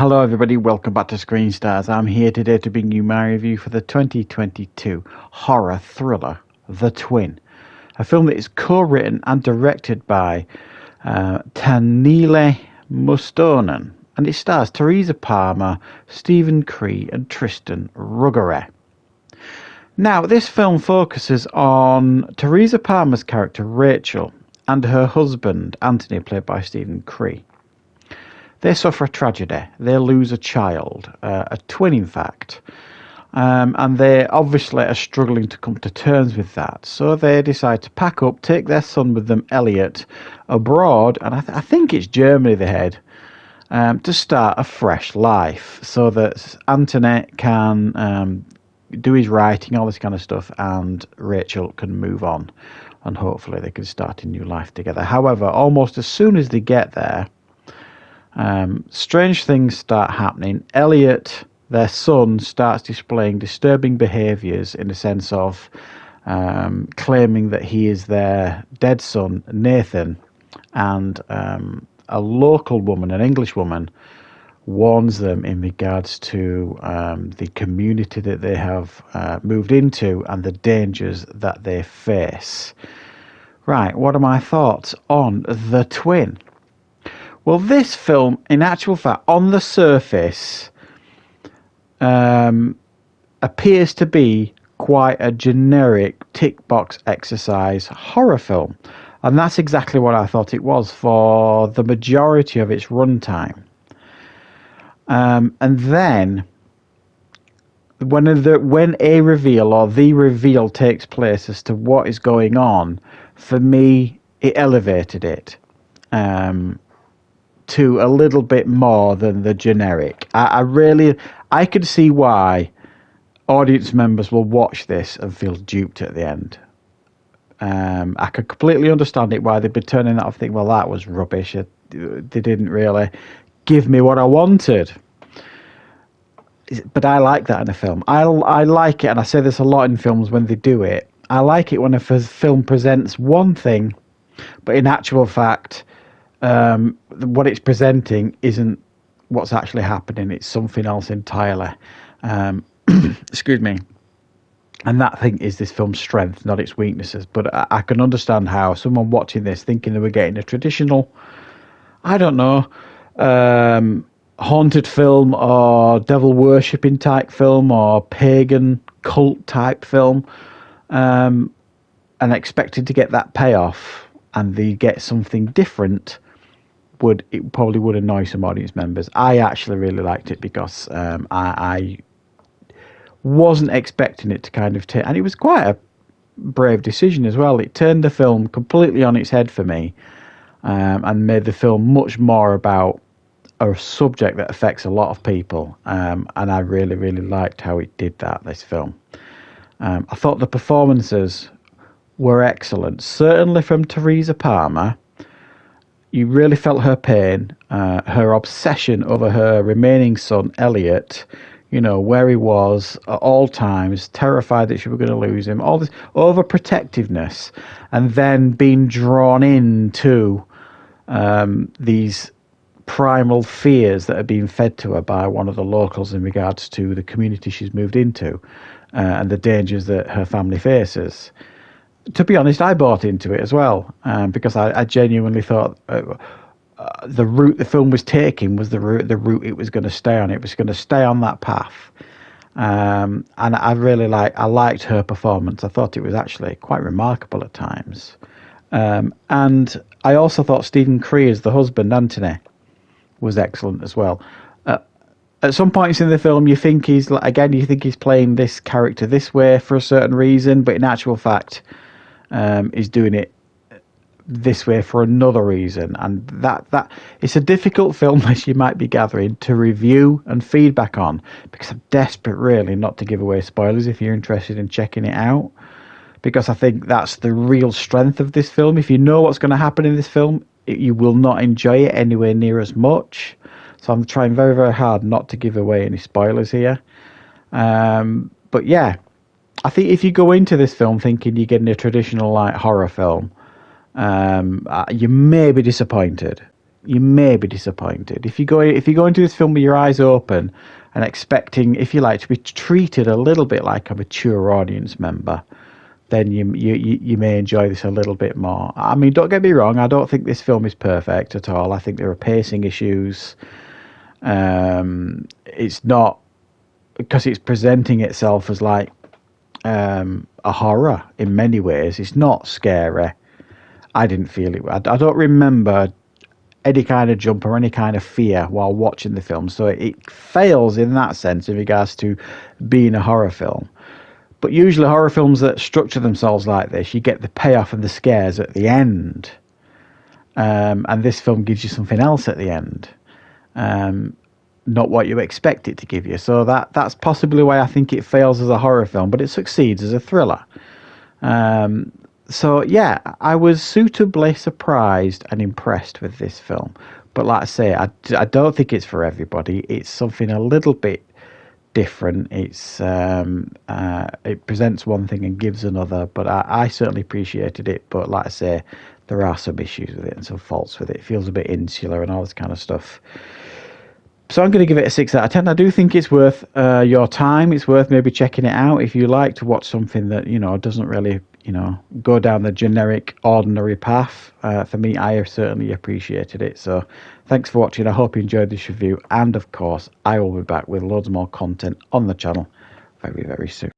Hello everybody, welcome back to ScreenStars. I'm here today to bring you my review for the 2022 horror thriller, The Twin. A film that is co-written and directed by Tanele Mustonen. And it stars Teresa Palmer, Stephen Cree and Tristan Ruggerek. Now, this film focuses on Teresa Palmer's character Rachel and her husband Anthony, played by Stephen Cree. They suffer a tragedy. They lose a child, a twin in fact, and they obviously are struggling to come to terms with that. So they decide to pack up, take their son with them, Elliot, abroad, and I think it's Germany they head, to start a fresh life so that Anthony can do his writing, all this kind of stuff, and Rachel can move on, and hopefully they can start a new life together. However, almost as soon as they get there, strange things start happening. Elliot, their son, starts displaying disturbing behaviours in the sense of claiming that he is their dead son, Nathan, and a local woman, an English woman, warns them in regards to the community that they have moved into and the dangers that they face. Right, what are my thoughts on The Twin? Well, this film, in actual fact, on the surface, appears to be quite a generic tick box exercise horror film. And that's exactly what I thought it was for the majority of its runtime. And then, when the reveal takes place as to what is going on, for me, it elevated it. To a little bit more than the generic. I could see why audience members will watch this and feel duped at the end. I could completely understand it, why they'd be turning that off and think, well, that was rubbish. They didn't really give me what I wanted. But I like that in a film. I like it, and I say this a lot in films when they do it. I like it when a film presents one thing, but in actual fact, what it's presenting isn't what's actually happening. It's something else entirely. Excuse me. And that thing is this film's strength, not its weaknesses. But I can understand how someone watching this, thinking they were getting a traditional, I don't know, haunted film or devil worshipping type film or pagan cult type film, and expected to get that payoff, and they get something different, it probably would annoy some audience members. I actually really liked it because I wasn't expecting it to kind of take, and it was quite a brave decision as well. It turned the film completely on its head for me, and made the film much more about a subject that affects a lot of people, and I really, really liked how it did that, this film. I thought the performances were excellent, certainly from Teresa Palmer. You really felt her pain, her obsession over her remaining son, Elliot, you know, where he was at all times, terrified that she was going to lose him, all this overprotectiveness, and then being drawn into these primal fears that are being fed to her by one of the locals in regards to the community she's moved into, and the dangers that her family faces. To be honest, I bought into it as well, because I genuinely thought the route the film was taking was the route it was going to stay on. It was going to stay on that path, and I liked her performance. I thought it was actually quite remarkable at times, and I also thought Stephen Cree as the husband Anthony was excellent as well. At some points in the film, you think he's playing this character this way for a certain reason, but in actual fact, is doing it this way for another reason, and that it's a difficult film, as you might be gathering, to review and feedback on, because I'm desperate really not to give away spoilers if you're interested in checking it out, because I think that's the real strength of this film. If you know what's going to happen in this film, you will not enjoy it anywhere near as much. So I'm trying very, very hard not to give away any spoilers here, but yeah, I think if you go into this film thinking you're getting a traditional like horror film, you may be disappointed. you may be disappointed. If you go into this film with your eyes open and expecting, if you like, to be treated a little bit like a mature audience member, then you may enjoy this a little bit more. I mean, don't get me wrong, I don't think this film is perfect at all. I think there are pacing issues. It's not, because it's presenting itself as like a horror in many ways. It's not scary. I didn't feel it. I don't remember any kind of jump or any kind of fear while watching the film. So it fails in that sense in regards to being a horror film. But usually horror films that structure themselves like this, you get the payoff and the scares at the end. And this film gives you something else at the end. Not what you expect it to give you. So that's possibly why I think it fails as a horror film, but it succeeds as a thriller. So, yeah, I was suitably surprised and impressed with this film. But like I say, I don't think it's for everybody. It's something a little bit different. It's it presents one thing and gives another, but I certainly appreciated it. But like I say, there are some issues with it and some faults with it. It feels a bit insular and all this kind of stuff. So I'm going to give it a 6 out of 10. I do think it's worth your time. It's worth maybe checking it out if you like to watch something that, you know, doesn't really, you know, go down the generic, ordinary path. For me, I have certainly appreciated it. So thanks for watching. I hope you enjoyed this review. And of course, I will be back with loads more content on the channel very, very soon.